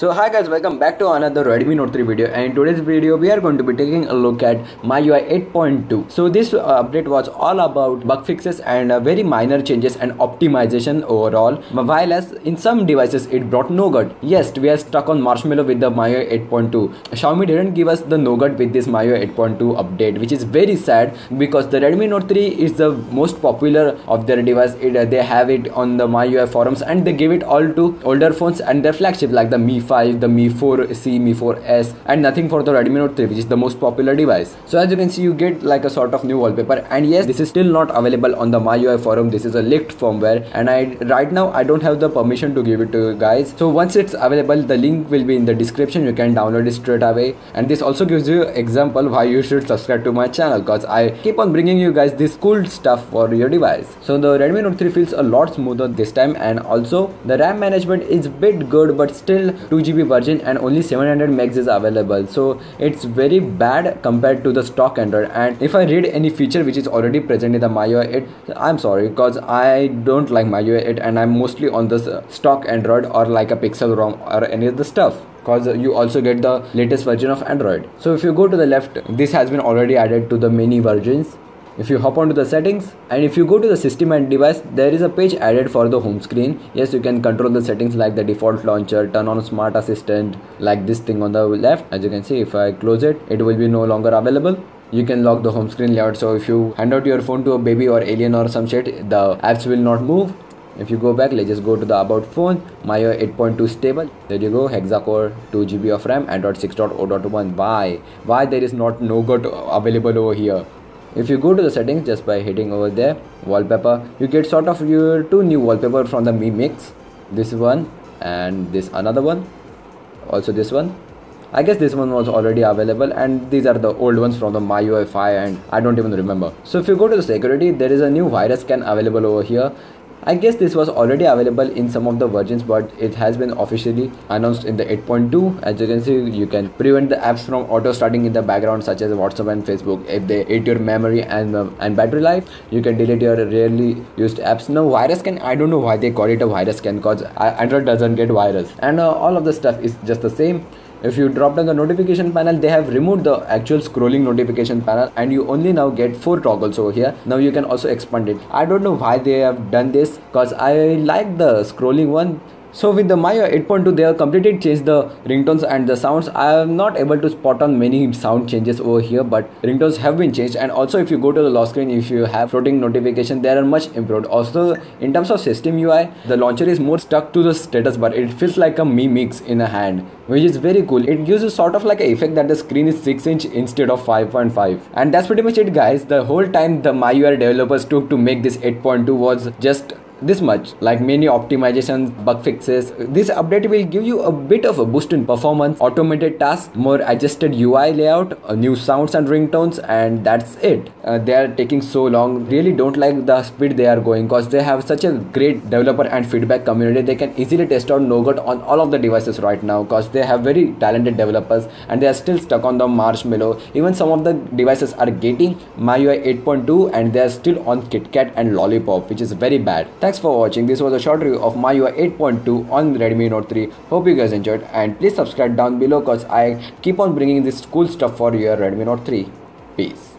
So hi guys, welcome back to another Redmi Note 3 video, and in today's video we are going to be taking a look at MIUI 8.2. So this update was all about bug fixes and very minor changes and optimization overall, while as in some devices it brought Nougat. Yes, we are stuck on marshmallow with the MIUI 8.2. Xiaomi didn't give us the Nougat with this MIUI 8.2 update, which is very sad because the Redmi Note 3 is the most popular of their device. They have it on the MIUI forums and they give it all to older phones and their flagship like the Mi 5, the Mi 4c, Mi 4s, and nothing for the Redmi Note 3, which is the most popular device. So as you can see, you get like a sort of new wallpaper, and yes, this is still not available on the MIUI forum. This is a leaked firmware and right now I don't have the permission to give it to you guys. So once it's available, the link will be in the description. You can download it straight away, and this also gives you example why you should subscribe to my channel, because I keep on bringing you guys this cool stuff for your device. So the Redmi Note 3 feels a lot smoother this time, and also the RAM management is a bit good, but still 2GB version and only 700 megs is available, so it's very bad compared to the stock Android. And if I read any feature which is already present in the MIUI 8, I'm sorry, because I don't like MIUI 8 and I'm mostly on this stock Android or like a Pixel ROM or any of the stuff, because you also get the latest version of Android. So if you go to the left, this has been already added to the many versions. If you hop onto the settings and if you go to the system and device, there is a page added for the home screen. Yes, you can control the settings like the default launcher, turn on smart assistant, like this thing on the left. As you can see, if I close it, it will be no longer available. You can lock the home screen layout, so if you hand out your phone to a baby or alien or some shit, the apps will not move. If you go back, let's just go to the about phone, MIUI 8.2 stable. There you go, hexacore, 2GB of RAM, Android 6.0.1. Why there is not Nougat available over here? If you go to the settings just by hitting over there, wallpaper, you get sort of your two new wallpaper from the Mi Mix, this one and this another one, also this one. I guess this one was already available, and these are the old ones from the MIUI 5 and I don't even remember. So if you go to the security, there is a new virus scan available over here. I guess this was already available in some of the versions, but it has been officially announced in the 8.2. As you can see, you can prevent the apps from auto starting in the background, such as WhatsApp and Facebook, if they eat your memory and battery life. You can delete your rarely used apps. Now virus scan, I don't know why they call it a virus scan, because Android doesn't get virus, and all of the stuff is just the same. If you drop down the notification panel, they have removed the actual scrolling notification panel, and you only now get 4 toggles over here. Now you can also expand it. I don't know why they have done this, because I like the scrolling one. So with the MIUI 8.2, they have completely changed the ringtones and the sounds. I am not able to spot on many sound changes over here, but ringtones have been changed. And also if you go to the lock screen, if you have floating notification, they are much improved. Also in terms of system UI, the launcher is more stuck to the status bar. It feels like a Mi Mix in a hand, which is very cool. It gives you sort of like an effect that the screen is 6-inch instead of 5.5. And that's pretty much it guys. The whole time the MIUI developers took to make this 8.2 was just this much, like many optimizations, bug fixes. This update will give you a bit of a boost in performance, automated tasks, more adjusted UI layout, new sounds and ringtones, and that's it. They are taking so long. Really don't like the speed they are going, because they have such a great developer and feedback community. They can easily test out Nougat on all of the devices right now, because they have very talented developers and they are still stuck on the marshmallow. Even some of the devices are getting MIUI 8.2 and they are still on KitKat and Lollipop, which is very bad. Thanks for watching. This was a short review of MIUI 8.2 on Redmi Note 3. Hope you guys enjoyed, and please subscribe down below, because I keep on bringing this cool stuff for your Redmi Note 3. Peace.